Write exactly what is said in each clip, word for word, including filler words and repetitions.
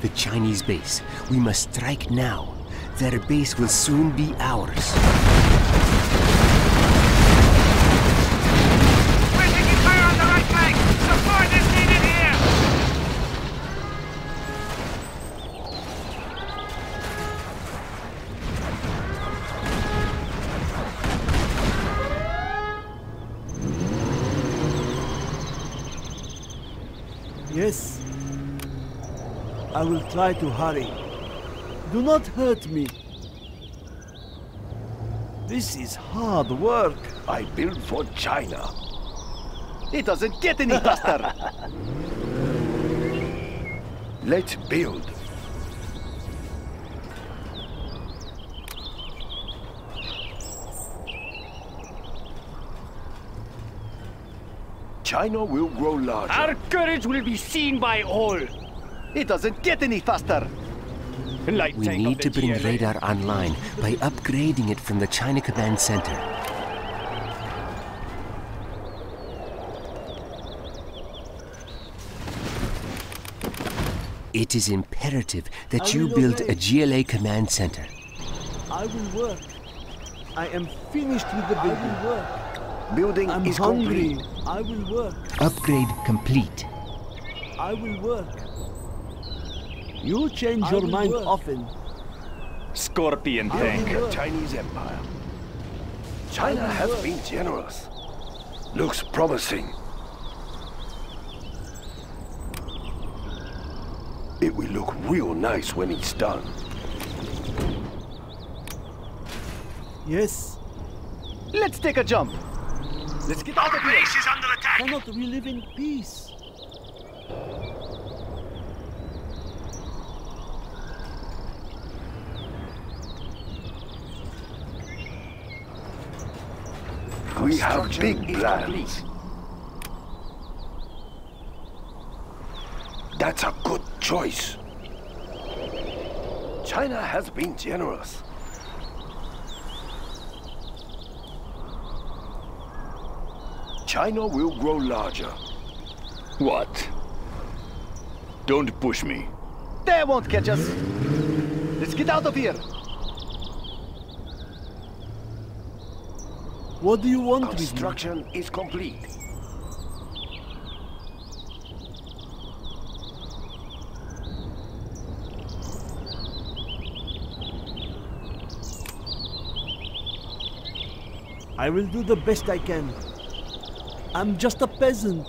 the Chinese base. We must strike now. Their base will soon be ours. We're taking fire on the right flank! Support is needed here! Yes. I will try to hurry. Do not hurt me. This is hard work. I build for China. It doesn't get any faster. Let's build. China will grow larger. Our courage will be seen by all. It doesn't get any faster. Light we need to bring G L A radar online by upgrading it from the China Command Center. It is imperative that you build obey. a G L A Command Center. I will work. I am finished with the building. Work. Building I'm is hungry. complete. I will work. Upgrade complete. I will work. You change I your mind work. often. Scorpion tank. Chinese Empire. China has work. been generous. Looks promising. It will look real nice when it's done. Yes. Let's take a jump. Let's get out of here. Our base is under attack. Cannot we live in peace? We have big plans. That's a good choice. China has been generous. China will grow larger. What? Don't push me. They won't catch us. Let's get out of here. What do you want? Construction with me? is complete. I will do the best I can. I'm just a peasant.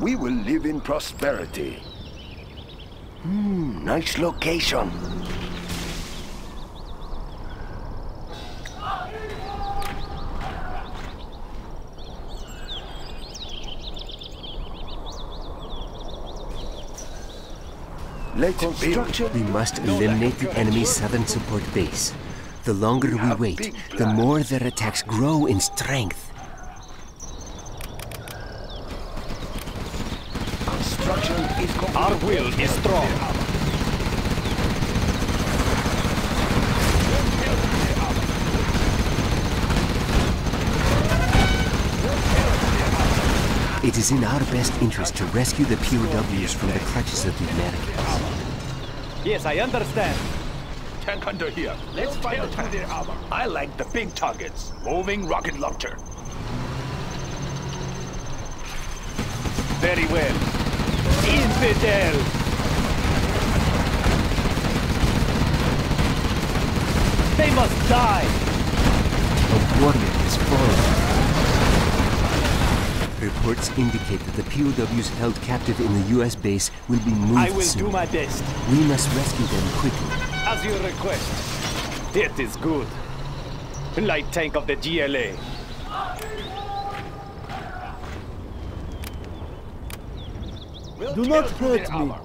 We will live in prosperity. Hmm, nice location. We must eliminate the enemy's southern support base. The longer we wait, the more their attacks grow in strength. Our will is strong. It is in our best interest to rescue the P O Ws from the clutches of the Americans. Yes, I understand. Tank under here. Let's fire through their armor. I like the big targets. Moving rocket launcher. Very well. Infidel! They must die! A warrior has fallen. Reports indicate that the P O Ws held captive in the U S base will be moved I will soon. do my best. We must rescue them quickly. As you request. It is good. Light tank of the G L A. We'll Do not hurt me. Armor.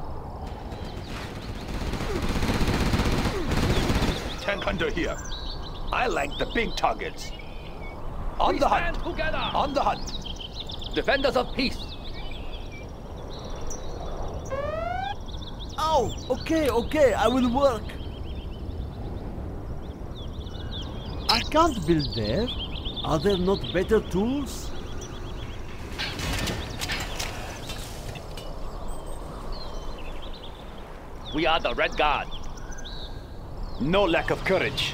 Tank under here. I like the big targets. On we the hunt. Together. On the hunt. Defenders of peace. Ow! Okay, okay, I will work. I can't build there. Are there not better tools? We are the Red Guard. No lack of courage.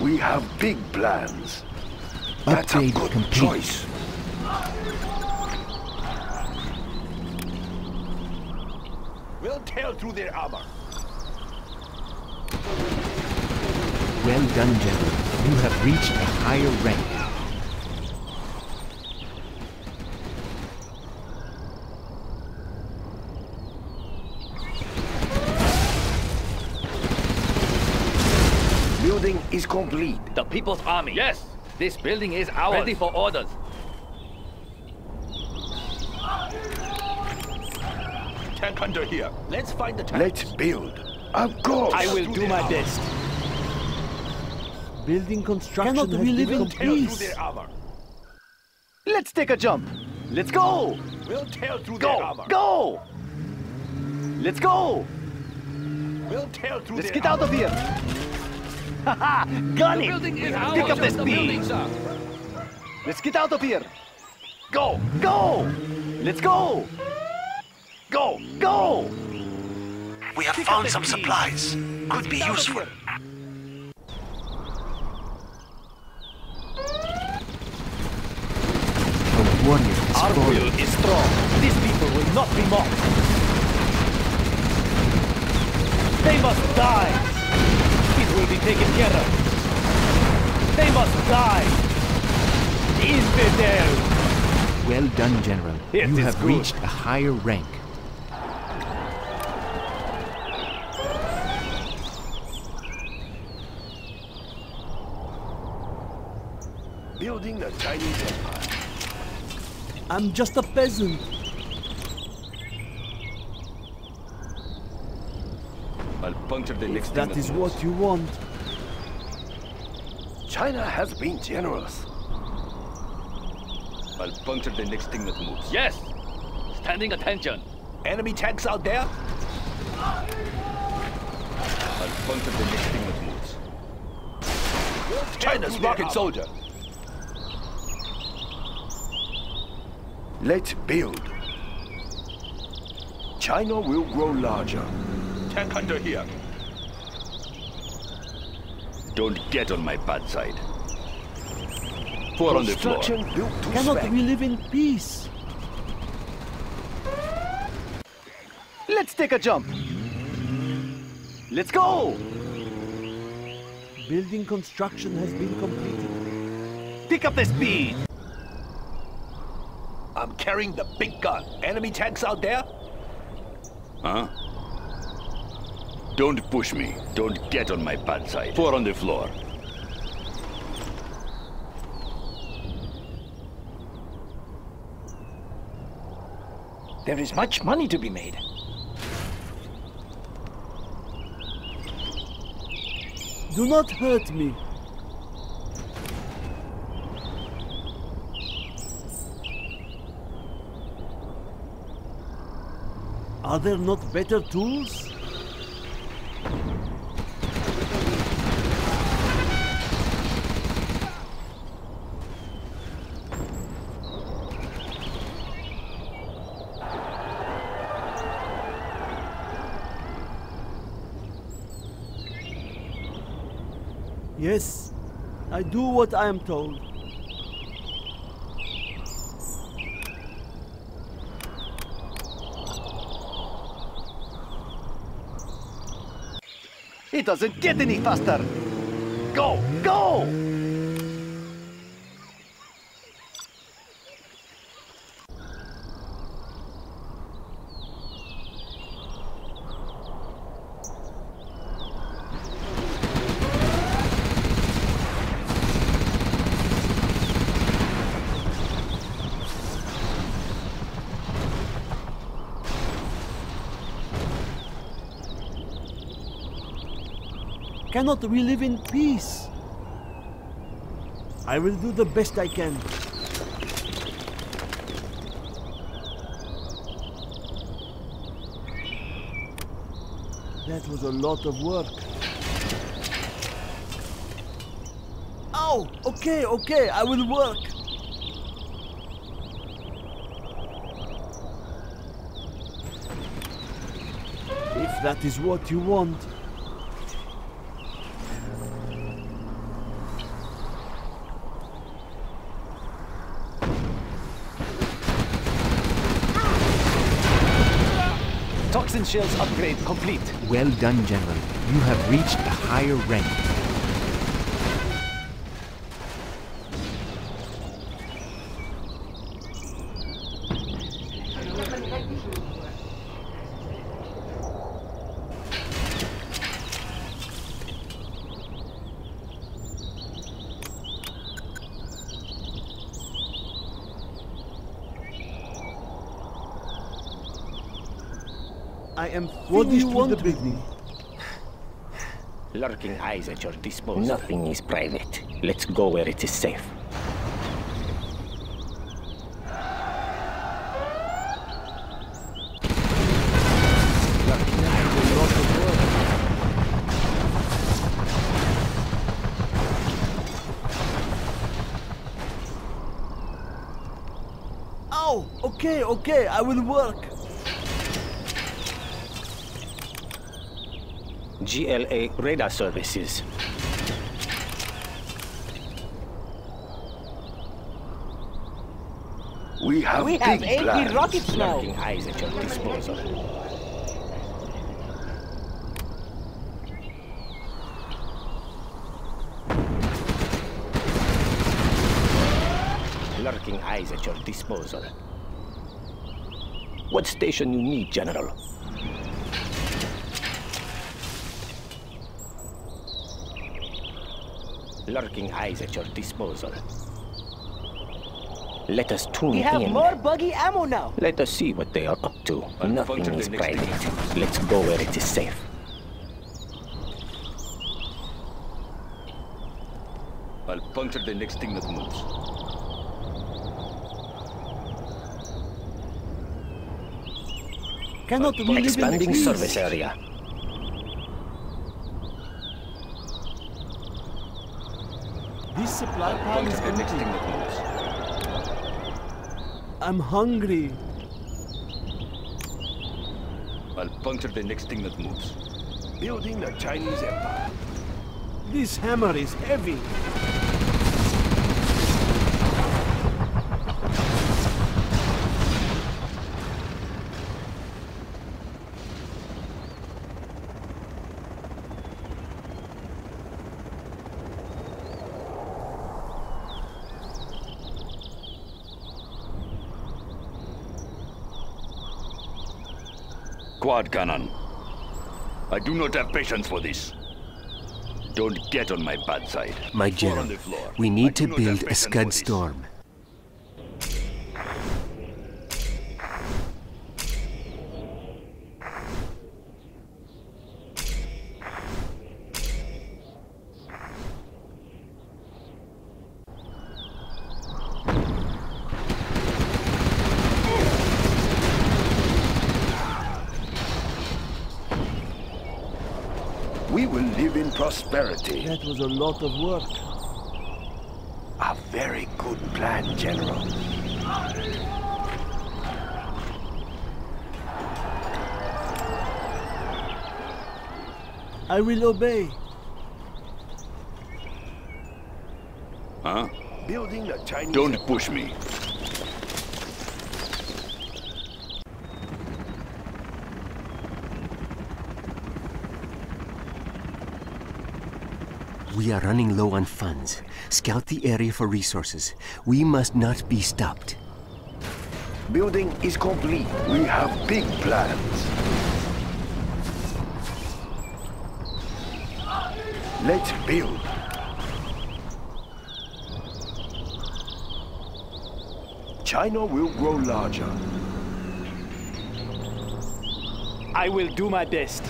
We have big plans. That's a good complete. Choice. We'll tear through their armor. Well done, General. You have reached a higher rank. Is complete. The People's Army. Yes! This building is ours. Ready for orders. Tank under here. Let's find the tank. Let's build. Of course. I will do my armor. Best. Building construction. Cannot we live in peace? Let's take a jump. Let's go. We'll tear through go. Their armor. Go. Let's go. We'll tear through Let's their get out armor. Of here. Haha! Gun it! Pick up the speed! Let's get out of here! Go! Go! Let's go! Go! Go! We have found some supplies. Could be useful. Our will is strong. These people will not be mocked. They must die! Will be taken care of. They must die. Infidel. Well done, General. It you have good. Reached a higher rank. Building the Chinese Empire. I'm just a peasant. If that is what you want. China has been generous. I'll puncture the next thing that moves. Yes! Standing attention. Enemy tanks out there? I'll puncture the next thing that moves. China's rocket soldier. Let's build. China will grow larger. Tank under here. Don't get on my bad side. Four on the floor. Cannot we live in peace? Let's take a jump. Let's go. Building construction has been completed. Pick up the speed. I'm carrying the big gun. Enemy tanks out there? Huh? Don't push me. Don't get on my bad side. Four on the floor. There is much money to be made. Do not hurt me. Are there not better tools? Yes, I do what I am told. It doesn't get any faster. Go, go! Cannot we live in peace? I will do the best I can. That was a lot of work. Oh, okay, okay, I will work. If that is what you want. Toxin shells upgrade complete. Well done, General. You have reached a higher rank. What do you want to me? Lurking eyes at your disposal. Nothing is private. Let's go where it is safe. Oh, okay, okay, I will work. G L A radar services. We have we big have plans. eighty rockets now. Lurking eyes at your disposal. Lurking eyes at your disposal. What station you need, General? Lurking eyes at your disposal. Let us tune in. We have in. more buggy ammo now. Let us see what they are up to. Nothing is private. Let's go where it is safe. I'll puncture the next thing that moves. Cannot we expanding service area. This supply pile is empty. I'm hungry. I'll puncture the next thing that moves. Building the Chinese Empire. This hammer is heavy. Quad Cannon. I do not have patience for this. Don't get on my bad side. My General, we need to build a Scud Storm. Prosperity. That was a lot of work. A very good plan, General. I will obey. Huh? Building the Chinese. Don't push me. We are running low on funds. Scout the area for resources. We must not be stopped. Building is complete. We have big plans. Let's build. China will grow larger. I will do my best.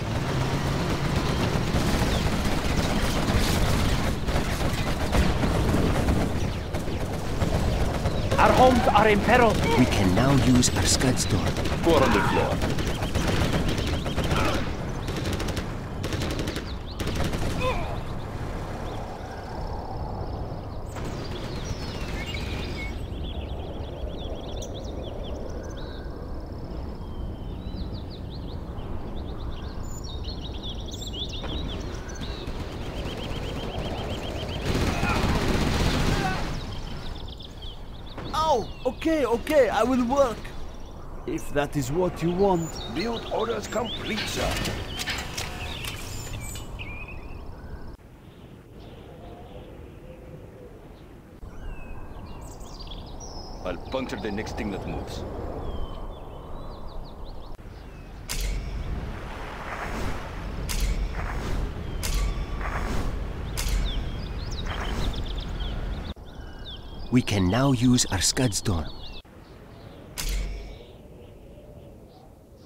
Our homes are in peril. We can now use our Scud Storm. Four on the floor. Okay, okay, I will work. If that is what you want. Build orders complete, sir. I'll puncture the next thing that moves. We can now use our Scud Storm.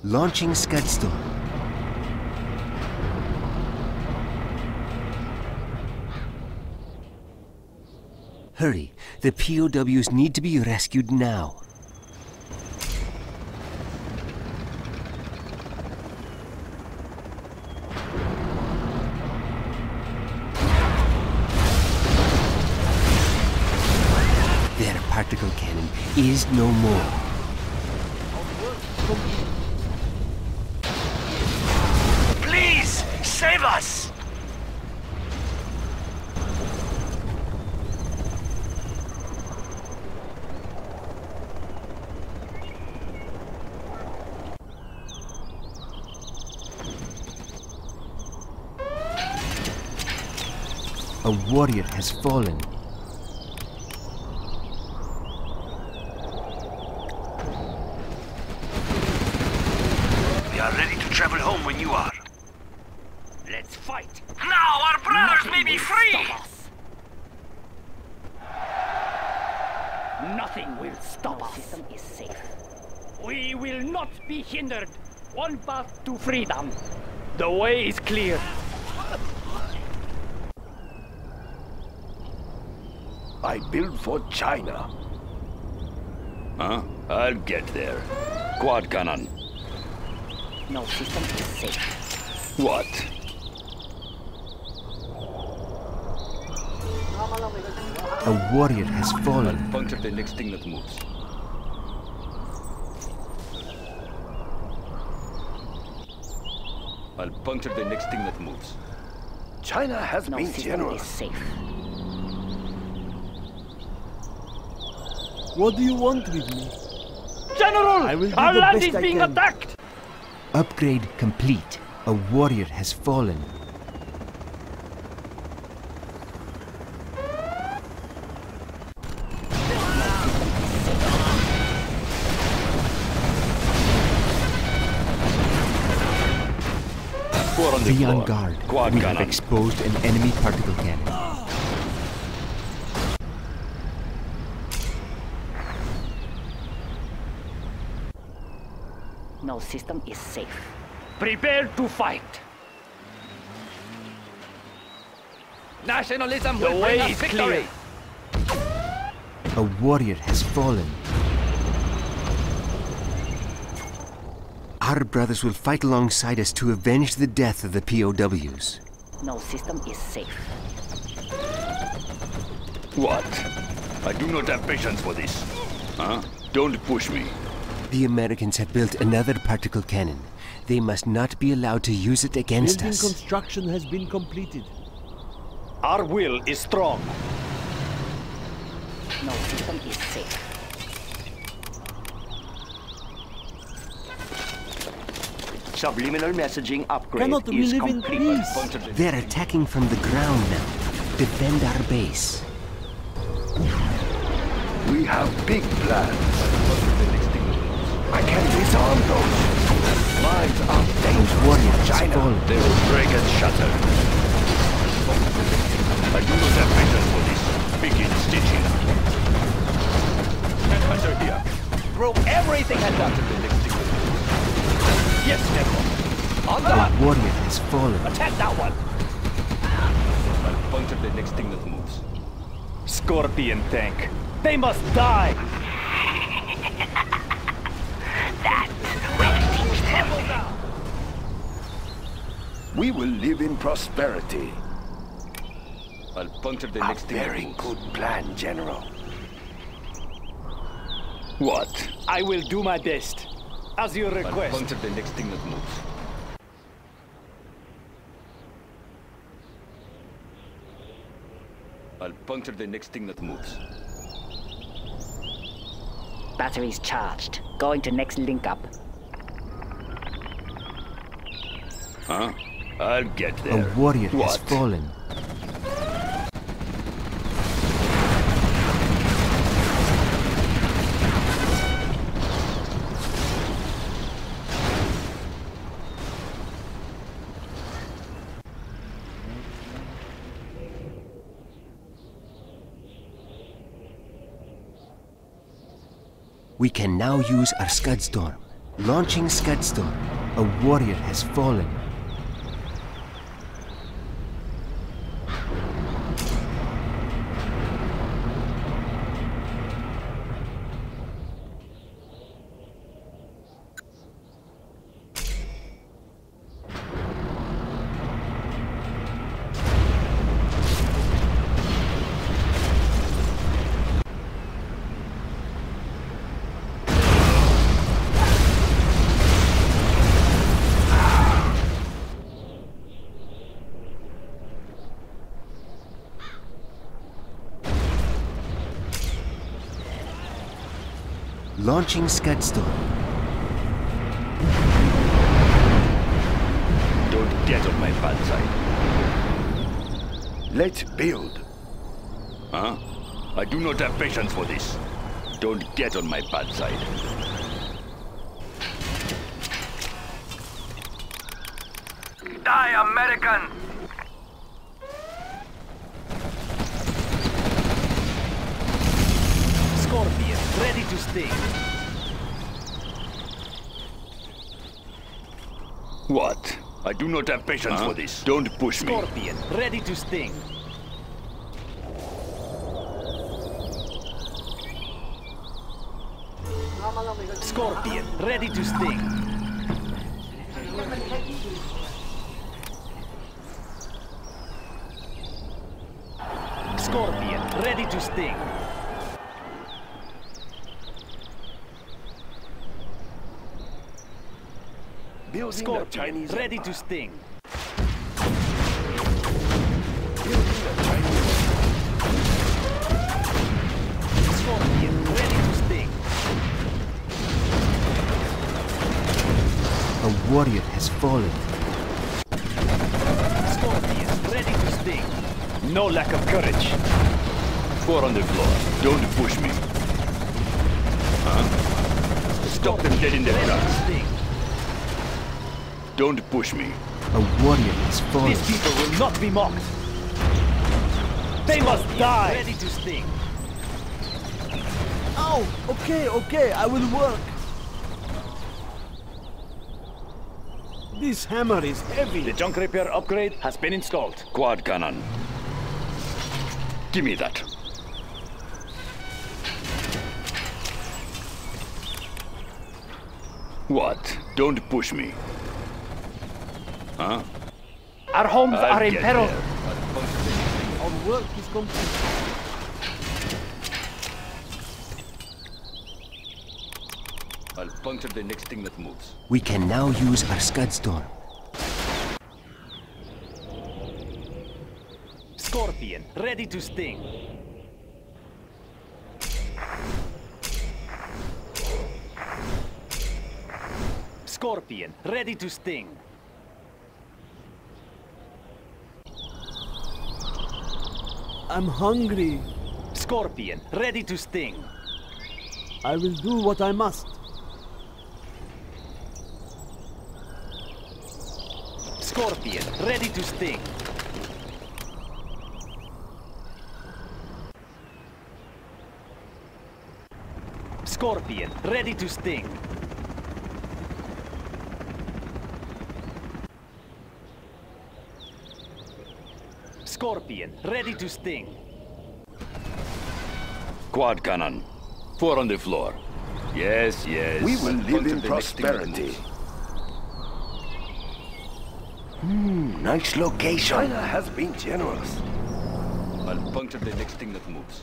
Launching Scud Storm. Hurry, the P O Ws need to be rescued now. Their particle cannon is no more. Save us! A warrior has fallen. We are ready to travel home when you are. Let's fight! Now our brothers Nothing may be free! Nothing will stop us. System is safe. We will not be hindered. One path to freedom. The way is clear. I build for China. Huh? I'll get there. Quad cannon. No, system is safe. What? A warrior has fallen. Puncture the next thing that moves. I'll puncture the next thing that moves. China has no, been generous. Safe. What do you want with me? General! I will do Our the land best is being attacked! Upgrade complete. A warrior has fallen. Be on guard. Quad we cannon. have exposed an enemy particle cannon. No, system is safe. Prepare to fight. Nationalism the will way bring us victory. Clear. A warrior has fallen. Our brothers will fight alongside us to avenge the death of the P O Ws. No system is safe. What? I do not have patience for this. Huh? Don't push me. The Americans have built another particle cannon. They must not be allowed to use it against Building us. Building construction has been completed. Our will is strong. No system is safe. Subliminal messaging upgrade Cannot is live complete. In peace. They're attacking from the ground now. Defend our base. We have big plans. I can disarm those. Mines are dangerous. Warriors, China. They will break and shatter. I do not have patience for this. Begin stitching. Headhunter here. Throw everything at us. Yes, General. On the warrior has fallen. Attack that one. I'll puncture the next thing that moves. Scorpion tank. They must die. That will teach them. We will live in prosperity. I'll puncture the next thing. A very good plan, General. What? I will do my best. As you request. I'll puncture the next thing that moves. I'll puncture the next thing that moves. Batteries charged. Going to next link up. Huh? I'll get there. A warrior what? has fallen. We can now use our Scud Storm. Launching Scud Storm. A warrior has fallen. Launching Scud Storm. Don't get on my bad side. Let's build. Huh? I do not have patience for this. Don't get on my bad side. Die, American! Scorpion, ready to sting. What? I do not have patience huh? for this. Don't push Scorpion, me. Scorpion, ready to sting. Scorpion, ready to sting. Scorpion, ready to sting. Building Scorpion, ready to sting. Scorpion, ready to sting. A warrior has fallen. Scorpion, ready to sting. No lack of courage. Four on the floor. Don't push me. Huh? Stop them dead in their tracks. Don't push me. A warrior is fallen. These people will not be mocked. They must die. Ready to sting. Oh, okay, okay, I will work. This hammer is heavy. The junk repair upgrade has been installed. Quad cannon. Give me that. What? Don't push me. Huh? Our homes I'll are in peril. There. Our work is complete. I'll puncture the next thing that moves. We can now use our Scud Storm. Scorpion, ready to sting. Scorpion, ready to sting. I'm hungry. Scorpion, ready to sting. I will do what I must. Scorpion, ready to sting. Scorpion, ready to sting. Scorpion, ready to sting. Quad cannon. Four on the floor. Yes, yes. We will live in prosperity. Hmm, nice location. China has been generous. I'll puncture the next thing that moves.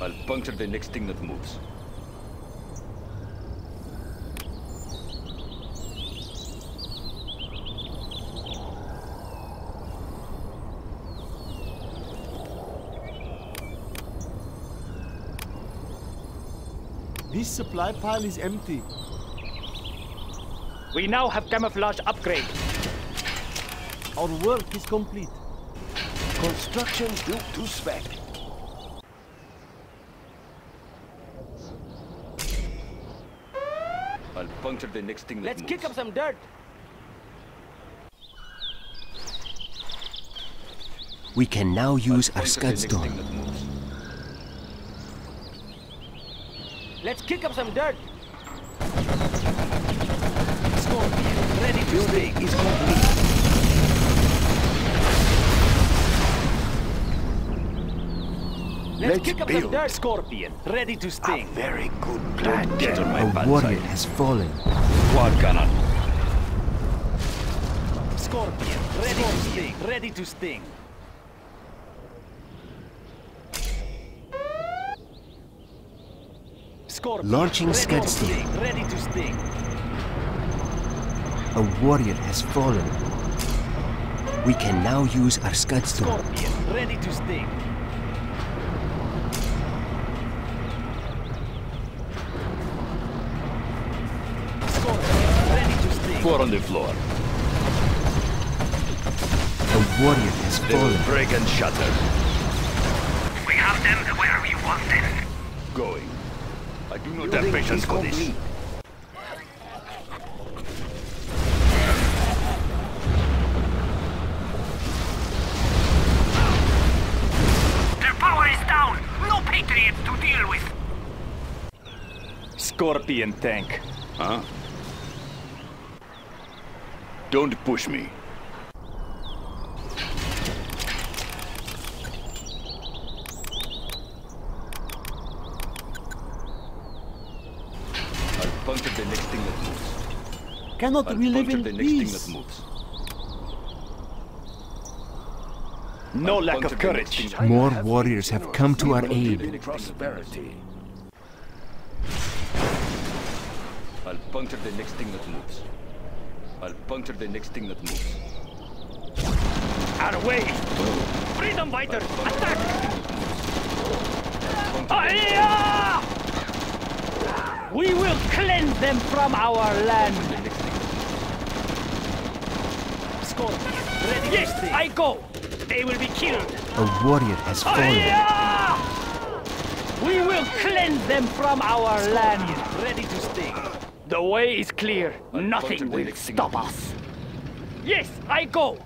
I'll puncture the next thing that moves. This supply pile is empty. We now have camouflage upgrade. Our work is complete. Construction built to spec. I'll puncture the next thing that Let's moves. kick up some dirt. We can now use our Scud Storm. Let's kick up some dirt. Scorpion ready to building is complete. Let's, Let's kick up build. some dirt, Scorpion. Ready to sting. A very good plan. Get on my A warrior has fallen. Quad cannon. Scorpion ready Scorpion. to sting. Ready to sting. Launching Scud Storm. Ready to sting. A warrior has fallen. We can now use our Scud Storm. Scorpion, ready to sting. Scorpion, ready to sting. Four on the floor. A warrior has they fallen. Break and shatter. We have them where we want them. Going. I do not have patience for this. Their power is down. No Patriot to deal with. Scorpion tank. Huh? Don't push me. The next thing that moves. Cannot we live in peace? No lack of courage. More warriors have come to our aid. Prosperity. I'll puncture the next thing that moves. I'll puncture the next thing that moves. Our way! Freedom fighters, attack! We will cleanse them from our land. Scorpion, ready yes, to sting. I go. They will be killed. A warrior has fallen. We will cleanse them from our Scorpion, land. Ready to sting. The way is clear. I'll Nothing will stop us. Yes, I go.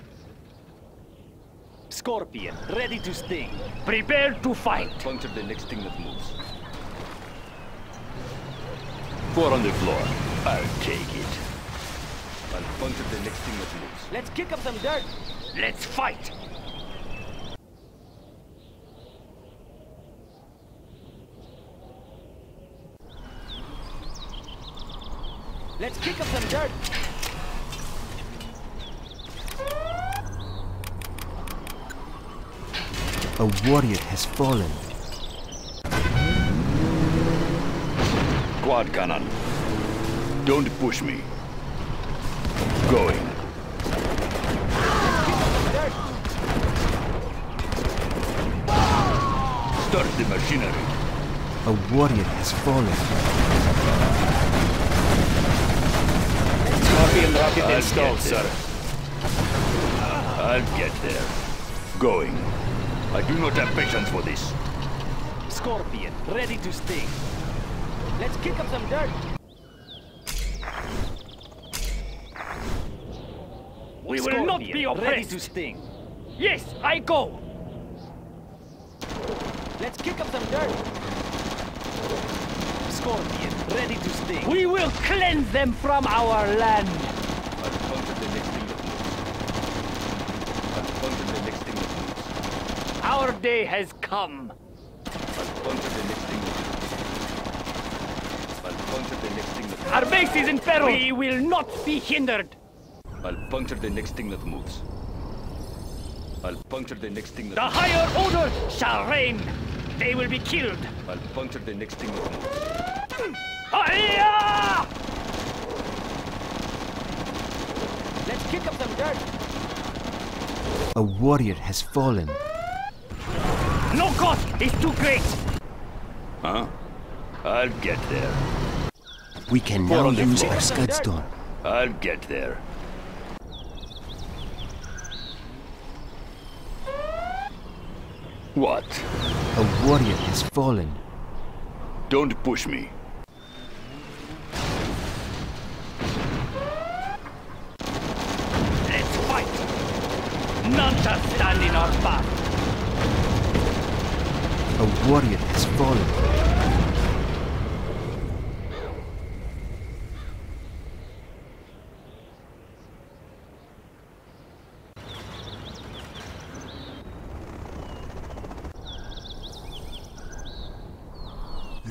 Scorpion, ready to sting. Prepare to fight. Punch the next thing that moves. Four on the floor. I'll take it. I'll puncture the next thing that moves. Let's kick up some dirt. Let's fight. Let's kick up some dirt. A warrior has fallen. Quad cannon. Don't push me. Going. Start the machinery. A warrior has fallen. Scorpion rocket installed, sir. I'll get there. Going. I do not have patience for this. Scorpion, ready to sting. Let's kick up some dirt. We will Scorpion, not be oppressed. Ready to sting. Yes, I go. Let's kick up some dirt. Scorpion, ready to sting. We will cleanse them from our land. I'll puncture the next thing that moves. I'll puncture the next thing that moves. Our day has come. I'll puncture the next thing that moves. The next thing that Our base is in peril. We will not be hindered. I'll puncture the next thing that moves. I'll puncture the next thing that The moves. higher order shall reign. They will be killed. I'll puncture the next thing that moves. Hi-ya! Let's kick up some dirt. A warrior has fallen. No cost is too great. Huh? I'll get there. We can now use our Scud Storm. I'll get there. What? A warrior has fallen. Don't push me. Let's fight! None shall stand in our path! A warrior has fallen.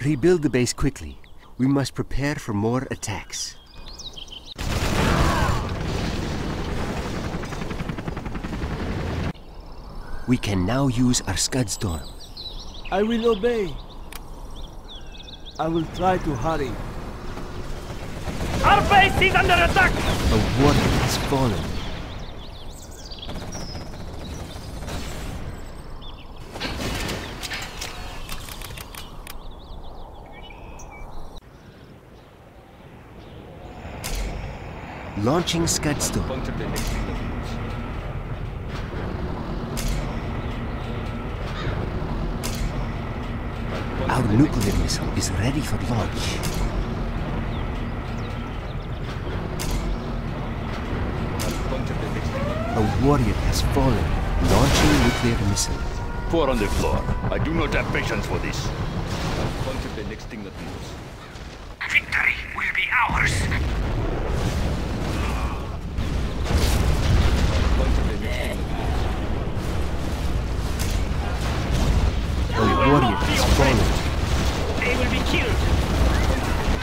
Rebuild the base quickly. We must prepare for more attacks. We can now use our Scud Storm. I will obey. I will try to hurry. Our base is under attack! A warrior has fallen. Launching Scud Storm. Our nuclear missile is ready for launch. A warrior has fallen. Launching nuclear missile. Four on the floor. I do not have patience for this. Victory will be ours. They will be killed.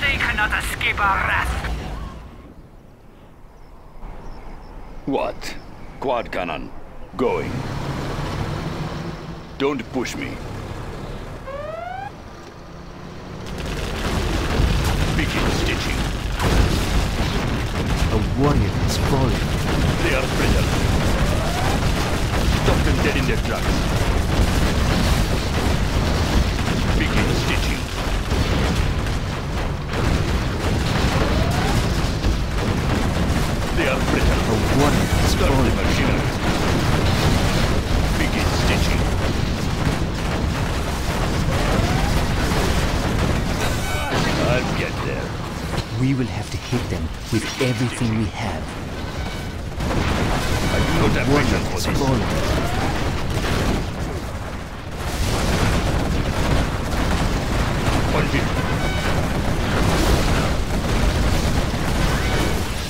They cannot escape our wrath. What? Quad cannon. Going. Don't push me. Begin stitching. A warrior is falling. They are brittle. Stop them dead in their tracks. Begin stitching. They are brittle. A warrior has fallen. Begin stitching. I'll get there. We will have to hit them with everything we have. I do not have patience for this.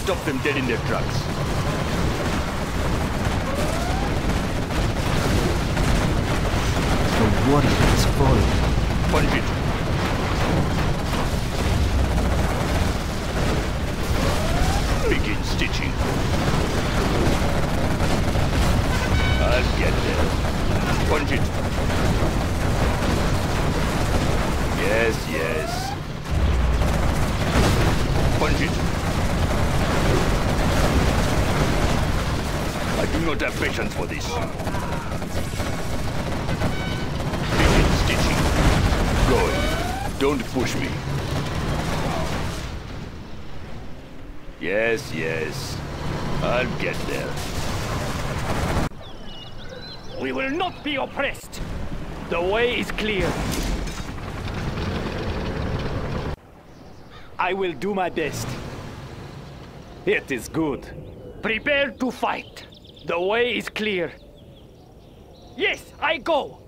Stop them dead in their tracks. The warrior is falling. Punch it. Begin stitching. I'll get there. Punch it. Yes, yes. Punch it. I do not have patience for this. Begin stitching. Going. Don't push me. Yes, yes. I'll get there. We will not be oppressed. The way is clear. I will do my best. It is good. Prepare to fight. The way is clear. Yes, I go!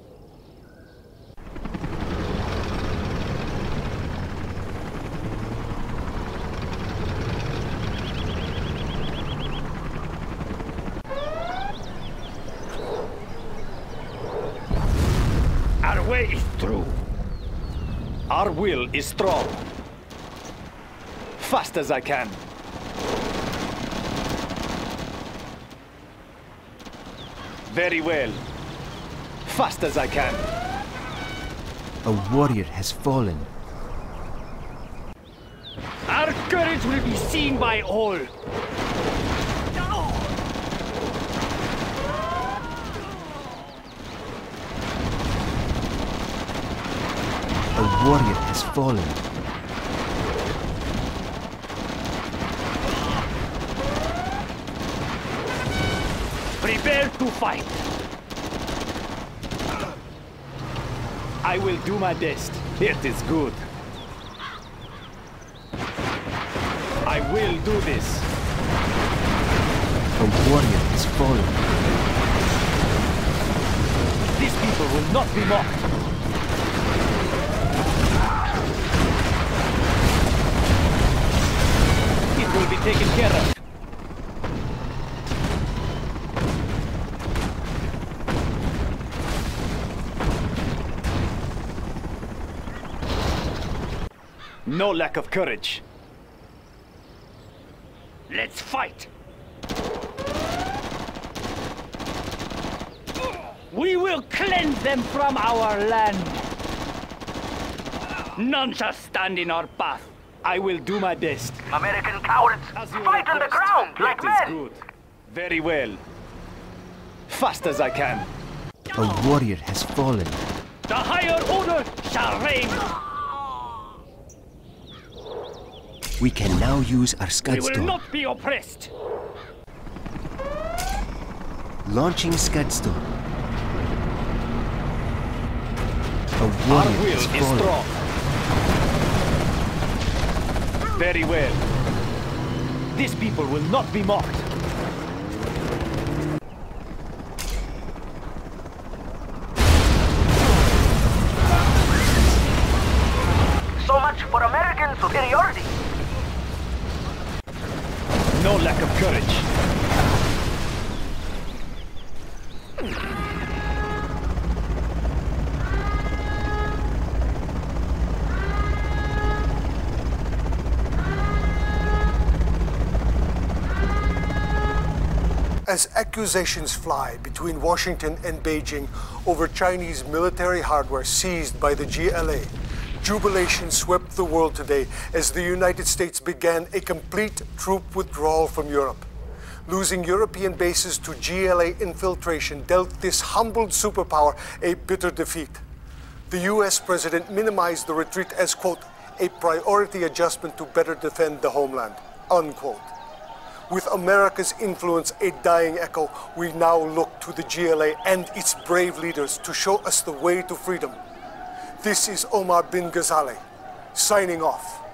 Our way is true. Our will is strong. Fast as I can. Very well. Fast as I can. A warrior has fallen. Our courage will be seen by all. A warrior has fallen. Prepare to fight. I will do my best. It is good. I will do this. A warrior has fallen. These people will not be mocked. It will be taken care of. No lack of courage. Let's fight! We will cleanse them from our land! None shall stand in our path. I will do my best. American cowards! Fight on the ground, like men! That is good. Very well. Fast as I can. A warrior has fallen. The higher order shall reign! We can now use our Scud Storm. We will not be oppressed! Launching Scud Storm. A warrior our will is, is strong. Very well. These people will not be mocked. So much for American superiority. No lack of courage. As accusations fly between Washington and Beijing over Chinese military hardware seized by the G L A, jubilation swept the world today as the United States began a complete troop withdrawal from Europe. Losing European bases to G L A infiltration dealt this humbled superpower a bitter defeat. The U S president minimized the retreat as, quote, a priority adjustment to better defend the homeland, unquote. With America's influence a dying echo, we now look to the G L A and its brave leaders to show us the way to freedom. This is Omar bin Ghazali, signing off.